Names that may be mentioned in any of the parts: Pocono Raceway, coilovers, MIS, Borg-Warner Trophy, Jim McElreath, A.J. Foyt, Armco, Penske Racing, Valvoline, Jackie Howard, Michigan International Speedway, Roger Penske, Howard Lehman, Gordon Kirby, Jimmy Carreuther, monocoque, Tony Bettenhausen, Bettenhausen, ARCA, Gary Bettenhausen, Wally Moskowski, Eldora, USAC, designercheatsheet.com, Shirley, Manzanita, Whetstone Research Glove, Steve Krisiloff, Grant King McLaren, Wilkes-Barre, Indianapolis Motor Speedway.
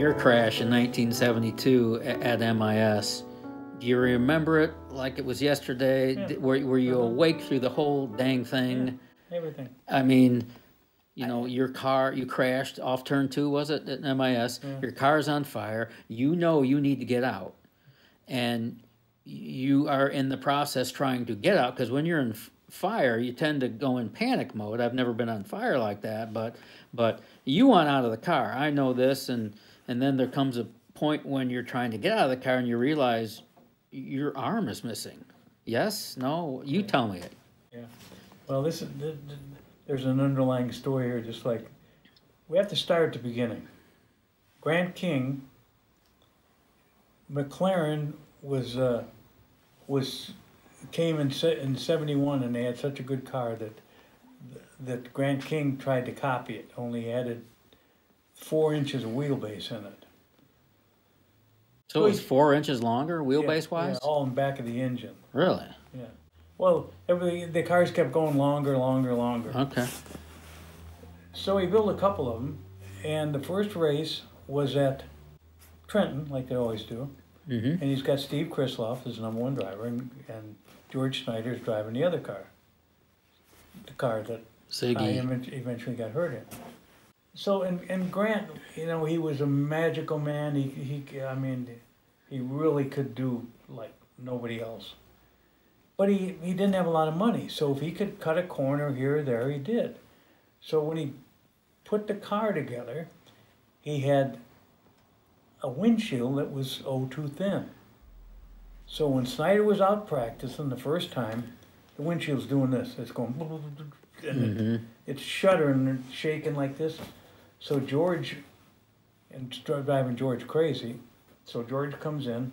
your crash in 1972 at MIS. Do you remember it like it was yesterday? Yeah. Were you awake through the whole dang thing? Yeah. Everything. I mean, you know, your car, you crashed off turn 2, was it, at MIS? Yeah. Your car's on fire. You know you need to get out. And you are in the process trying to get out, because when you're in fire, you tend to go in panic mode. I've never been on fire like that, but you want out of the car. I know this, and then there comes a point when you're trying to get out of the car and you realize your arm is missing. Yes? No? You tell me it. Yeah. Well, this is, there's an underlying story here, just like, we have to start at the beginning. Grant King McLaren came in 71, and they had such a good car that Grant King tried to copy it, only added 4 inches of wheelbase in it. So it was 4 inches longer, wheelbase-wise? Yeah, all in back of the engine. Really? Yeah. Well, the cars kept going longer, longer, longer. Okay. So he built a couple of them, and the first race was at Trenton, like they always do. Mm-hmm. And he's got Steve Krisiloff as #1 driver, and George Snyder's driving the other car, the car that I eventually got hurt in. So, and Grant, you know, he was a magical man. I mean, he really could do like nobody else. But he didn't have a lot of money, so if he could cut a corner here or there, he did. So when he put the car together, he had a windshield that was too thin. So when Snyder was out practicing the first time, the windshield's doing this. It's going, and it's shuddering and shaking like this. So George, and driving George crazy, so George comes in,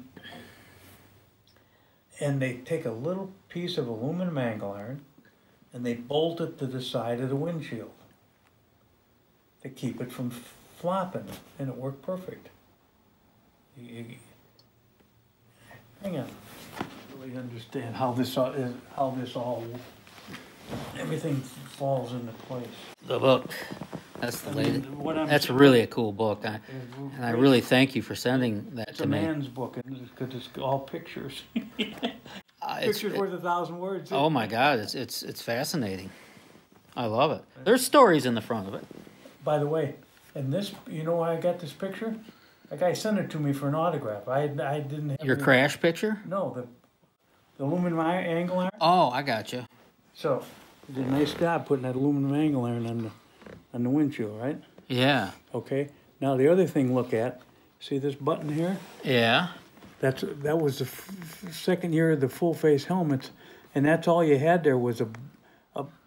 and they take a little piece of aluminum angle iron, and they bolt it to the side of the windshield to keep it from flopping, and it worked perfect. Hang on. I really understand how this all everything falls into place. The book. That's the latest. That's really a cool book. I really thank you for sending that to me. It's a man's book, because it's all pictures. Pictures worth 1,000 words. Oh my God, it's fascinating. I love it. There's stories in the front of it. By the way, and this, you know why I got this picture? A guy sent it to me for an autograph. I didn't have your crash picture? No, the aluminum angle iron. Oh, I got you. So, you did a nice job putting that aluminum angle iron on the windshield, right? Yeah. Okay. Now the other thing, look at, see this button here? Yeah. That was the second year of the full face helmets, and that's all you had there was a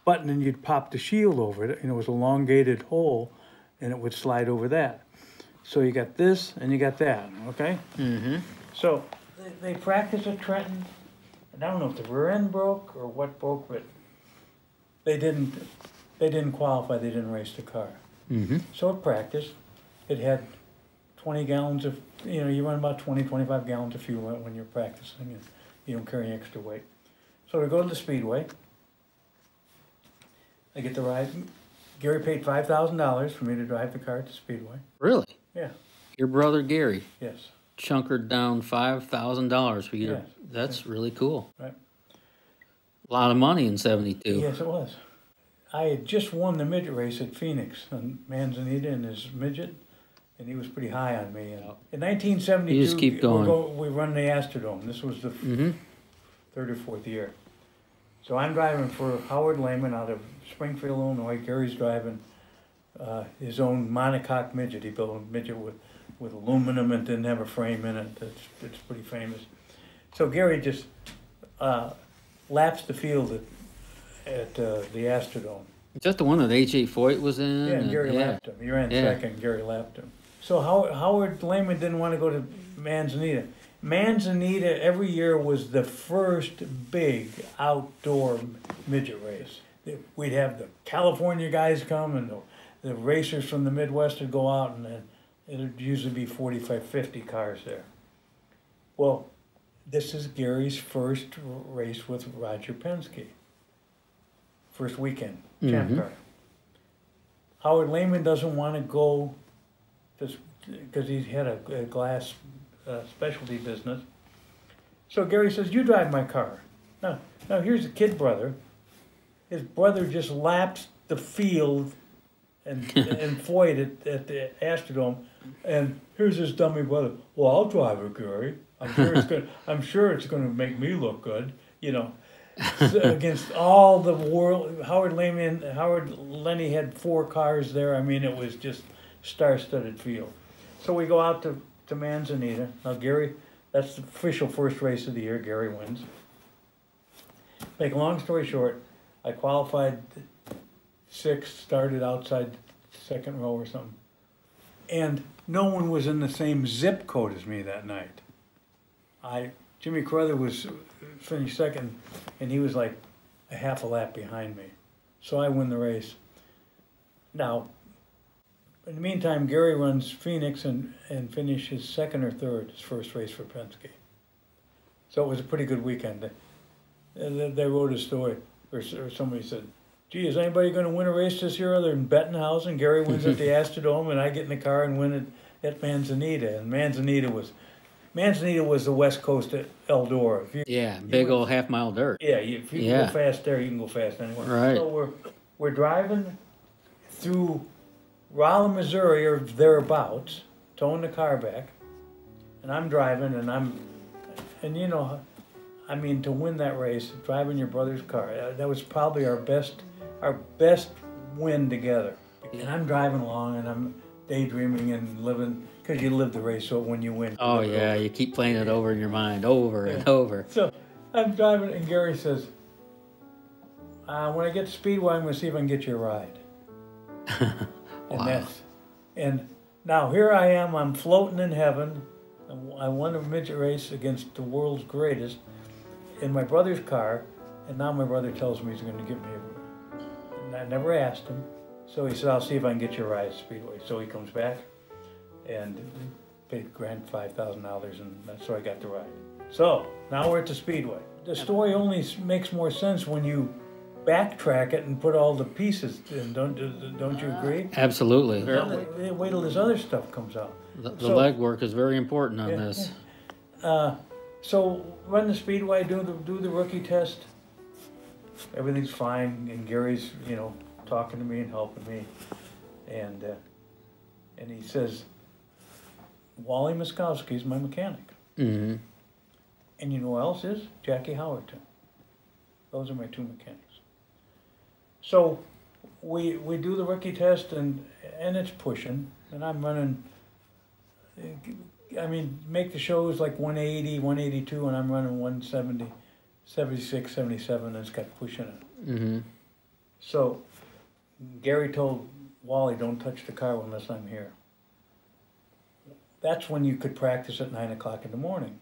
button, and you'd pop the shield over it, and it was an elongated hole, and it would slide over that. So you got this, and you got that, okay? Mm-hmm. So they practiced at Trenton, and I don't know if the rear end broke or what broke, but they didn't qualify, they didn't race the car. Mm-hmm. So it practiced. It had 20 gallons of, you know, you run about 20, 25 gallons of fuel when you're practicing, and you don't carry extra weight. So they go to the speedway. They get the ride. Gary paid $5,000 for me to drive the car at the speedway. Really? Yeah. Your brother Gary. Yes. Chunkered down $5,000 for you. Yes. That's really cool. Right. A lot of money in 72. Yes, it was. I had just won the midget race at Phoenix, and Manzanita in his midget, and he was pretty high on me. And in 1972, you just keep going. We run the Astrodome. This was the third or fourth year. So I'm driving for Howard Lehman out of Springfield, Illinois. Gary's driving his own monocoque midget. He built a midget with aluminum and didn't have a frame in it. It's pretty famous. So Gary just lapsed the field at the Astrodome. Is that the one that A.J. Foyt was in? Yeah, and Gary lapped him. You ran second, Gary lapped him. So Howard Lehman didn't want to go to Manzanita. Manzanita every year was the first big outdoor midget race. We'd have the California guys come, and the racers from the Midwest would go out, and it would usually be 45, 50 cars there. Well, this is Gary's first race with Roger Penske. First weekend, champ car. Howard Lehman doesn't want to go to because he had a glass specialty business. So Gary says, you drive my car. Now here's the kid brother. His brother just laps the field and Foyt at the Astrodome, and here's his dummy brother. Well, I'll drive it, Gary. I'm sure it's going to make me look good, you know. Against all the world, Howard Lenny had 4 cars there. I mean, it was just star-studded field. So we go out to Manzanita. Now, Gary, that's the official first race of the year. Gary wins. Make a long story short, I qualified 6th, started outside second row or something, and no one was in the same zip code as me that night. Jimmy Carreuther was finished 2nd, and he was like a half a lap behind me. So I win the race. Now, in the meantime, Gary runs Phoenix and finishes 2nd or 3rd, his first race for Penske. So it was a pretty good weekend. They wrote a story, or somebody said, gee, is anybody going to win a race this year other than Bettenhausen? Gary wins at the Astrodome, and I get in the car and win at Manzanita. And Manzanita was the West Coast at Eldora. Big old half-mile dirt. Yeah, if you can go fast there, you can go fast anywhere. Right. So we're driving through Rolla, Missouri, or thereabouts, towing the car back, and I'm driving, and you know, I mean, to win that race, driving your brother's car, that was probably our best win together. And I'm driving along, and I'm daydreaming and living. Because you live the race, so when you win. Oh, yeah, you keep playing it over in your mind, over and over. So I'm driving, and Gary says, when I get to Speedway, I'm going to see if I can get you a ride. And now here I am, I'm floating in heaven. I won a midget race against the world's greatest in my brother's car, and now my brother tells me he's going to give me a ride. And I never asked him, so he said, I'll see if I can get you a ride at Speedway. So he comes back and paid Grant $5,000, and so I got the ride. So now we're at the Speedway. The story only makes more sense when you backtrack it and put all the pieces in. Don't you agree? Absolutely. Wait till this other stuff comes out. The legwork is very important on this. So run the Speedway, do the rookie test. Everything's fine, and Gary's talking to me and helping me, and he says, Wally Moskowski is my mechanic. Mm-hmm. And you know who else is? Jackie Howard. Those are my 2 mechanics. So we do the rookie test, and it's pushing. And I'm running, I mean, make the shows like 180, 182, and I'm running 170, 76, 77, and it's got pushing it. Mm-hmm. So Gary told Wally, don't touch the car unless I'm here. That's when you could practice at 9 o'clock in the morning.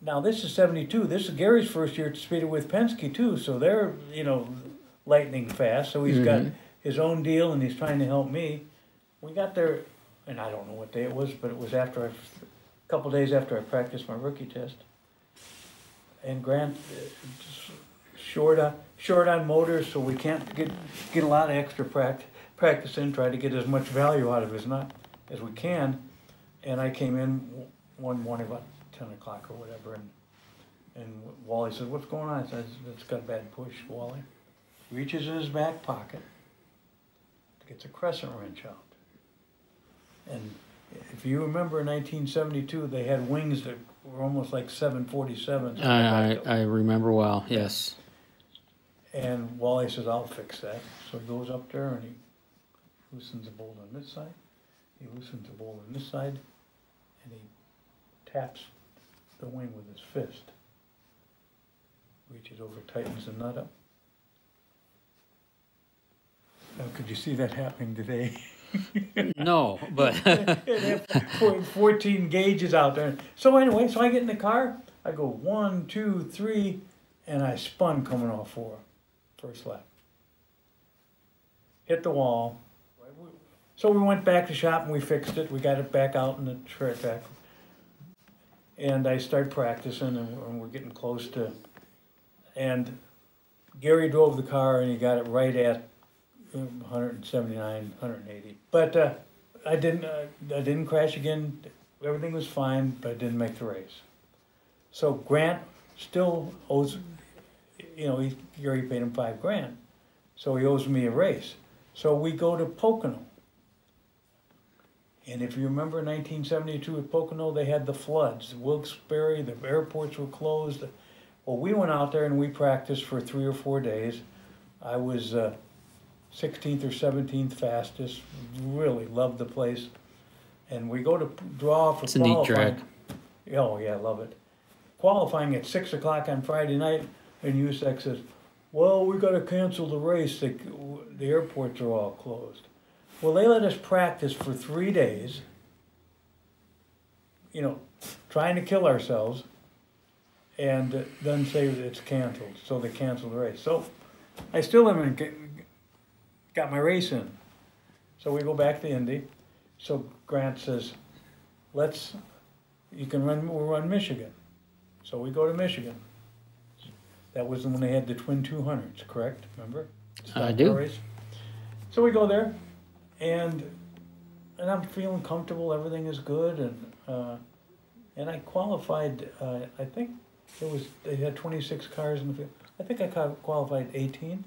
Now this is 72. This is Gary's first year at Speedway with Penske too, so they're lightning fast. So he's got his own deal, and he's trying to help me. We got there, and I don't know what day it was, but it was after a couple days after I practiced my rookie test. And Grant, short on motors, so we can't get a lot of extra practice in. Try to get as much value out of his nut as we can. And I came in one morning about 10 o'clock or whatever, and Wally says, what's going on? I said, it's got a bad push, Wally. Reaches in his back pocket, gets a crescent wrench out. And if you remember in 1972, they had wings that were almost like 747s. I remember well, yes. And Wally says, I'll fix that. So he goes up there and he loosens the bolt on this side. He loosens the bolt on this side, and he taps the wing with his fist. Reaches over, tightens the nut up. Now, could you see that happening today? No, but... 14 gauges out there. So anyway, so I get in the car. I go 1, 2, 3, and I spun coming off 4. First lap. Hit the wall. So we went back to shop and we fixed it. We got it back out in the track. And I started practicing, and we're getting close to... And Gary drove the car, and he got it right at 179, 180. But I didn't crash again. Everything was fine, but I didn't make the race. So Grant still owes, you know, Gary paid him $5,000, so he owes me a race. So we go to Pocono. And if you remember 1972 at Pocono, they had the floods. Wilkes-Barre, the airports were closed. Well, we went out there and we practiced for 3 or 4 days. I was 16th or 17th fastest. Really loved the place. And we go to draw for qualifying. It's a neat track. Oh, yeah, I love it. Qualifying at 6 o'clock on Friday night, and USAC says, well, we got to cancel the race. The airports are all closed. Well, they let us practice for 3 days, you know, trying to kill ourselves, and then say it's canceled. So they canceled the race. So I still haven't got my race in. So we go back to Indy. So Grant says, we'll run Michigan. So we go to Michigan. That was when they had the twin 200s, correct? Remember? I do. Race. So we go there, and I'm feeling comfortable. Everything is good, and I qualified. I think it was they had 26 cars in the field. I think I qualified 18th.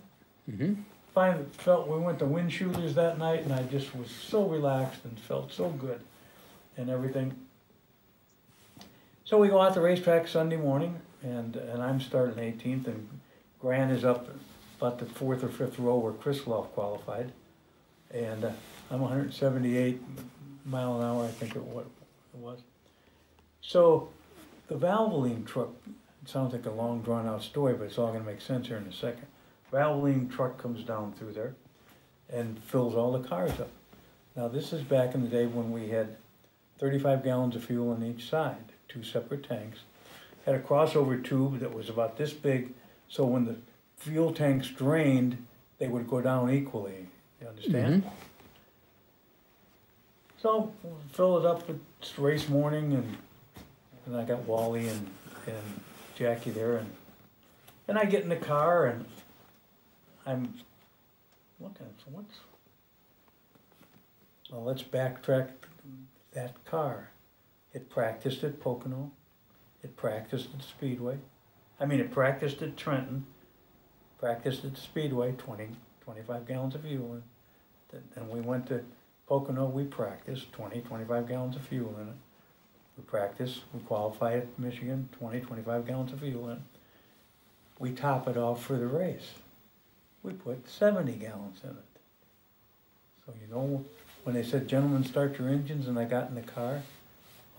Mm-hmm. Finally, we went to wind shooters that night, and I just was so relaxed and felt so good, and everything. So we go out the racetrack Sunday morning, and I'm starting 18th, and Grant is up about the 4th or 5th row where Krisiloff qualified, and I'm 178 mile an hour, I think it was. So the Valvoline truck, it sounds like a long drawn out story, but it's all going to make sense here in a second. Valvoline truck comes down through there and fills all the cars up. Now this is back in the day when we had 35 gallons of fuel on each side, two separate tanks. Had a crossover tube that was about this big, so when the fuel tanks drained, they would go down equally. You understand? Mm-hmm. So we'll fill it up. It's race morning, and I got Wally and Jackie there, and I get in the car, and I'm looking. So what's? Well, let's backtrack that car. It practiced at Pocono. It practiced at Speedway. I mean, it practiced at Trenton, practiced at Speedway, 20, 25 gallons of fuel. And we went to Pocono, we practiced, 20, 25 gallons of fuel in it. We practiced, we qualify at Michigan, 20, 25 gallons of fuel in it. We top it off for the race. We put 70 gallons in it. So you know, when they said, gentlemen, start your engines, and I got in the car,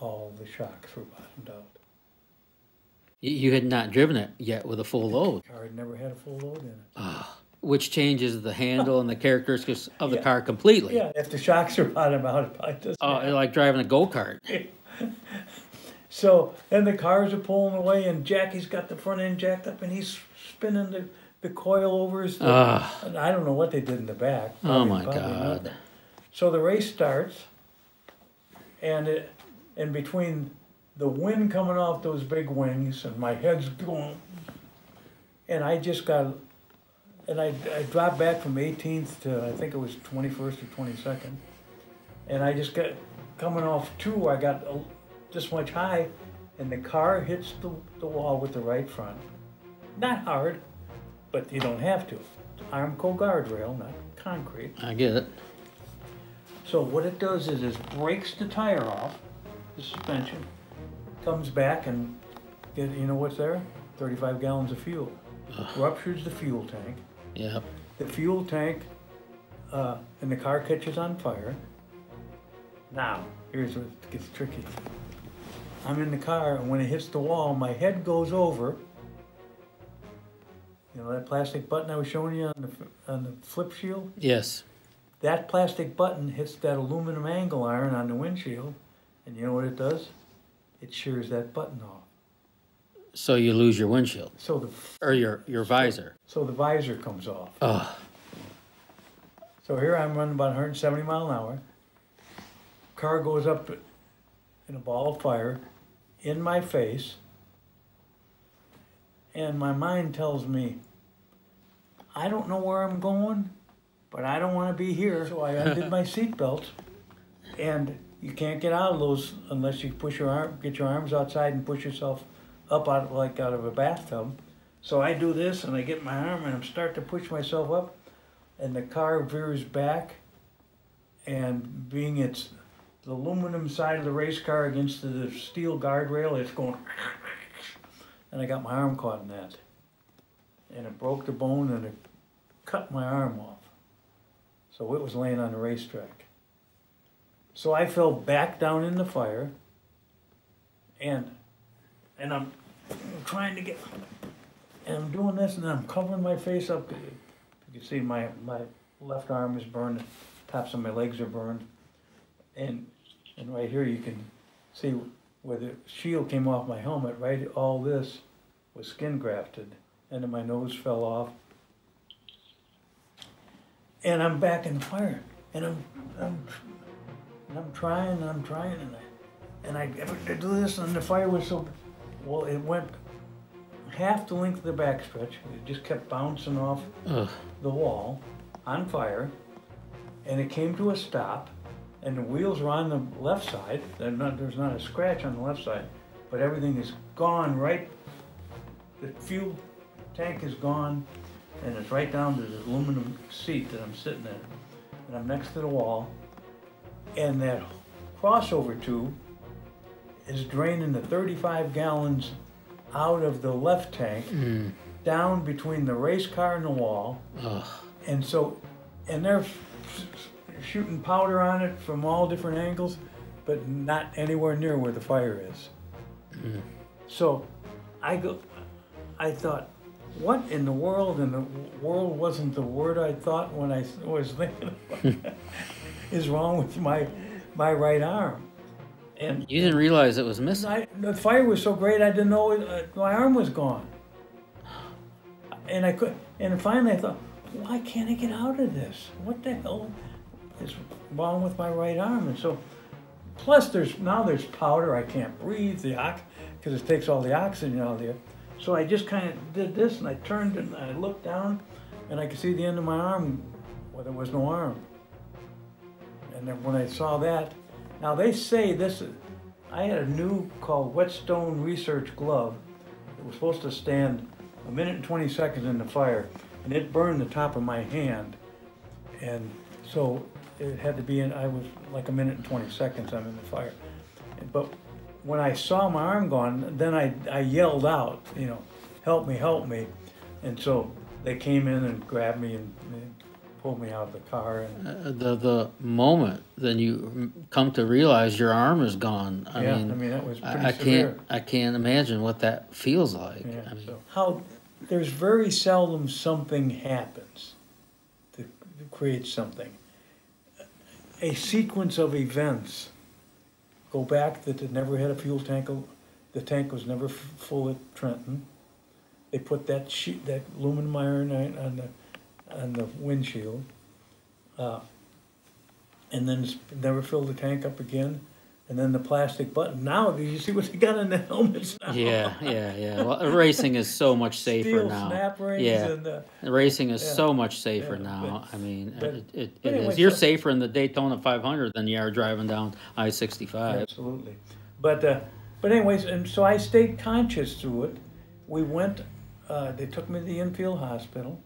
all the shocks were bottomed out. You had not driven it yet with a full load. The car had never had a full load in it. Which changes the handle and the characteristics of the car completely. Yeah, if the shocks are bottomed out, it probably doesn't matter. Like driving a go-kart. So, and the cars are pulling away, and Jackie's got the front end jacked up, and he's spinning the coilovers. And I don't know what they did in the back. Oh, my God. So the race starts, and between the wind coming off those big wings, and my head's going, and I just got, and I dropped back from 18th to, I think it was 21st or 22nd, and I just got, coming off two, I got this much high, and the car hits the wall with the right front. Not hard, but you don't have to. Armco guardrail, not concrete. I get it. So what it does is it breaks the tire off, the suspension, comes back, and you know what's there? 35 gallons of fuel. Ruptures the fuel tank. Yeah. The fuel tank, and the car catches on fire. Now, here's where it gets tricky. I'm in the car, and when it hits the wall, my head goes over. You know that plastic button I was showing you on the flip shield? Yes. That plastic button hits that aluminum angle iron on the windshield, and you know what it does? It shears that button off. So you lose your windshield. So your visor. So the visor comes off. So here I'm running about 170 mile an hour. Car goes up in a ball of fire, in my face, and my mind tells me, I don't know where I'm going, but I don't want to be here. So I undid my seatbelt, and you can't get out of those unless you push your arm, get your arms outside and push yourself up out like out of a bathtub. So I do this and I get my arm and I start to push myself up, and the car veers back, and being it's the aluminum side of the race car against the steel guardrail, it's going, and I got my arm caught in that. And it broke the bone and it cut my arm off. So it was laying on the racetrack. So I fell back down in the fire, and I'm trying to get, and I'm doing this and I'm covering my face up. You can see my left arm is burned, tops of my legs are burned. And right here you can see where the shield came off my helmet, right? All this was skin grafted, and then my nose fell off. And I'm back in the fire, and I'm trying, and I do this, and the fire was so, well, it went half the length of the backstretch. It just kept bouncing off the wall on fire, and it came to a stop, and the wheels were on the left side. There's not a scratch on the left side, but everything is gone, right? The fuel tank is gone, and it's right down to the aluminum seat that I'm sitting in. And I'm next to the wall, and that crossover tube is draining the 35 gallons out of the left tank, down between the race car and the wall. Ugh. And so, and they're shooting powder on it from all different angles, but not anywhere near where the fire is. So I thought, what in the world? And the world wasn't the word I thought when I was thinking about is wrong with my right arm. And you didn't realize it was missing. The fire was so great, I didn't know my arm was gone. And I could. And finally, I thought, why can't I get out of this? What the hell is wrong with my right arm? And so, plus there's powder. I can't breathe because it takes all the oxygen out of the air. So I just kind of did this, and I turned and I looked down, and I could see the end of my arm. Well, there was no arm. And then when I saw that, now they say this, I had a new called Whetstone Research Glove. It was supposed to stand a minute and 20 seconds in the fire, and it burned the top of my hand. And so it had to be in, I was like a minute and 20 seconds, I'm in the fire. But when I saw my arm gone, then I yelled out, you know, help me, help me. And so they came in and grabbed me and pulled me out of the car. And the moment then you come to realize your arm is gone. I mean that was pretty severe. I can't imagine what that feels like. Yeah, I mean, so how there's very seldom something happens to create something. A sequence of events go back that it never had a fuel tank. The tank was never full at Trenton. They put that sheet, that aluminum iron on the windshield, and then never filled the tank up again. And then the plastic button. Now, do you see what they got in the helmets now? Yeah. Well, racing is so much safer now. Steel snap rings. Yeah, racing is so much safer now. But, I mean, it anyway, is. You're safer in the Daytona 500 than you are driving down I-65. Absolutely. But anyways, and so I stayed conscious through it. We went. They took me to the infield hospital.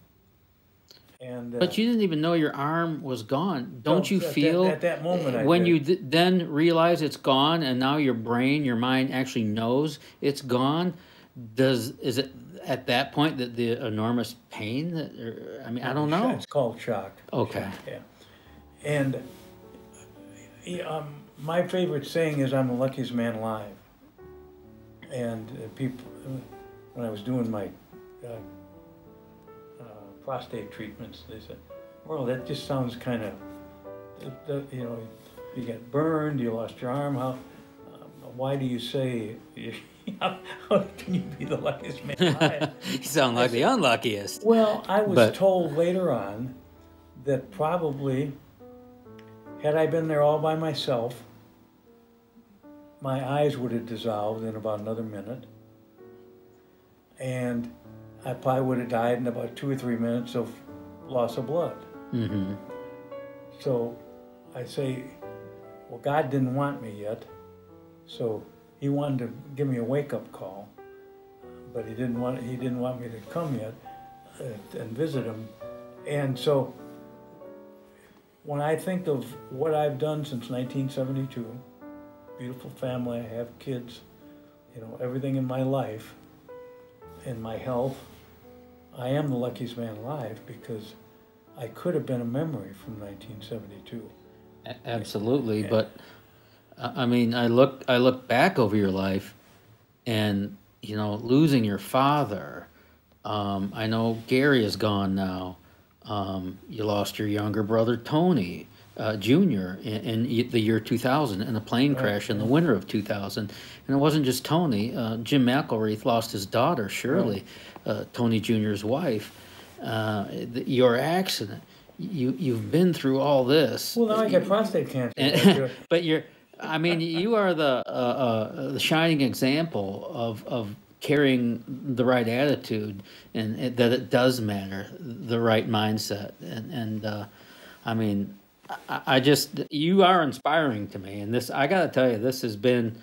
And, but you didn't even know your arm was gone. Don't you feel at that moment when you then realize it's gone, and now your brain, your mind actually knows it's gone? Is it at that point that the enormous pain? I don't know. It's called shock. Okay. Shock, yeah. And my favorite saying is, "I'm the luckiest man alive." And people, when I was doing my prostate treatments, they said, well, that just sounds kind of, you know, you got burned, you lost your arm, how, why do you say, how can you be the luckiest man alive? You sound like the unluckiest. Well, I was told later on that probably, had I been there all by myself, my eyes would have dissolved in about another minute, and I probably would have died in about 2 or 3 minutes of loss of blood. So I say Well, God didn't want me yet, so he wanted to give me a wake-up call, but he didn't want me to come yet and visit him. And so when I think of what I've done since 1972, beautiful family, I have kids, you know, everything in my life and my health, I am the luckiest man alive because I could have been a memory from 1972. Absolutely, yeah. But I mean, I look back over your life, and you know, losing your father. I know Gary is gone now. You lost your younger brother Tony Jr. in the year 2000 in a plane crash in the winter of 2000. And it wasn't just Tony. Jim McElreath lost his daughter Shirley, Tony Jr.'s wife. Your accident. You've been through all this. Well, now I get prostate cancer. And, but you are the shining example of carrying the right attitude, and that it does matter, the right mindset, and I mean, I just, you are inspiring to me. And this, I gotta tell you, this has been.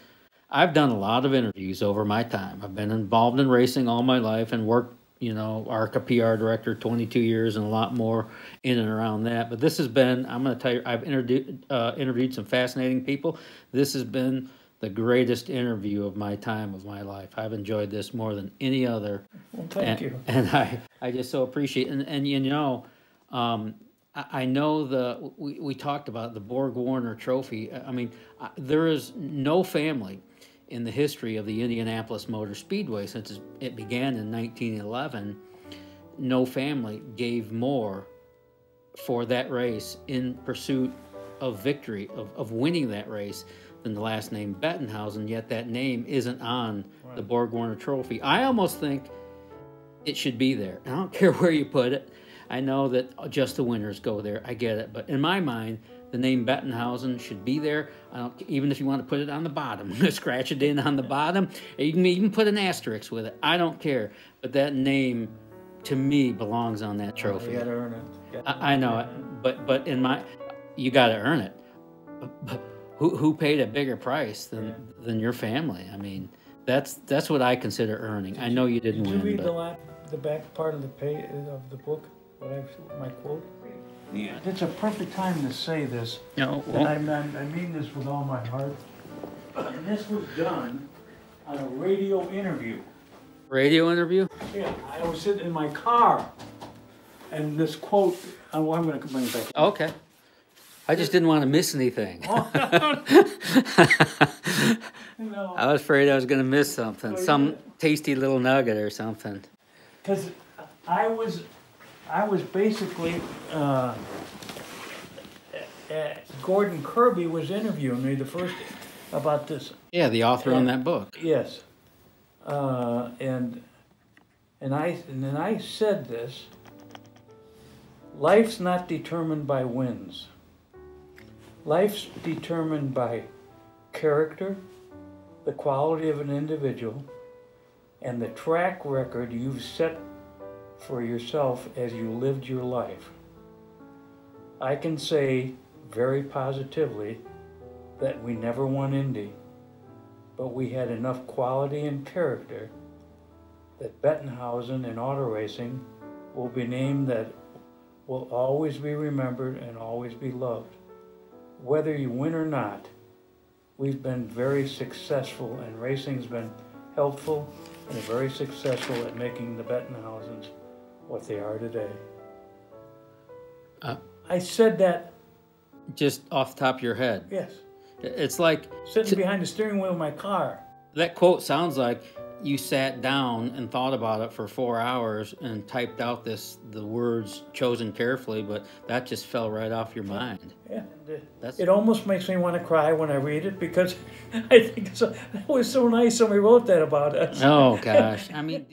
I've done a lot of interviews over my time. I've been involved in racing all my life and worked, you know, ARCA PR director 22 years and a lot more in and around that. But this has been, I'm going to tell you, I've interviewed some fascinating people. This has been the greatest interview of my time, of my life. I've enjoyed this more than any other. Well, thank you. And I just so appreciate it. And you know, I know we talked about the Borg-Warner Trophy. I mean, there is no family in the history of the Indianapolis Motor Speedway since it began in 1911, no family gave more for that race in pursuit of victory, of winning that race, than the last name Bettenhausen, yet that name isn't on the Borg-Warner Trophy. I almost think it should be there. I don't care where you put it. I know that just the winners go there. I get it. But in my mind, the name Bettenhausen should be there. I don't, even if you want to put it on the bottom, scratch it in on the bottom. You can even put an asterisk with it. I don't care. But that name, to me, belongs on that trophy. You got to earn it. I know it. But in my, you got to earn it. But who paid a bigger price than your family? I mean, that's what I consider earning. I know you didn't win. Did you read the back part of the page of the book? What my quote? Yeah. It's a perfect time to say this, and I mean this with all my heart. And this was done on a radio interview. Radio interview? Yeah, I was sitting in my car, and this quote, I'm going to bring it back. Okay. I just didn't want to miss anything. Oh, no. No. I was afraid I was going to miss something, some tasty little nugget or something. Because I was basically, Gordon Kirby was interviewing me the first about this. Yeah, the author on that book. Yes, and then I said this. Life's not determined by wins. Life's determined by character, the quality of an individual, and the track record you've set for yourself as you lived your life. I can say very positively that we never won Indy, but we had enough quality and character that Bettenhausen in auto racing will be named that will always be remembered and always be loved. Whether you win or not, we've been very successful, and racing's been helpful and very successful at making the Bettenhausens what they are today. I said that just off the top of your head. Yes. It's like sitting behind the steering wheel of my car. That quote sounds like you sat down and thought about it for 4 hours and typed out the words chosen carefully, but that just fell right off your mind. Yeah. It almost makes me want to cry when I read it, because I think it was so nice somebody wrote that about us. Oh, gosh. I mean,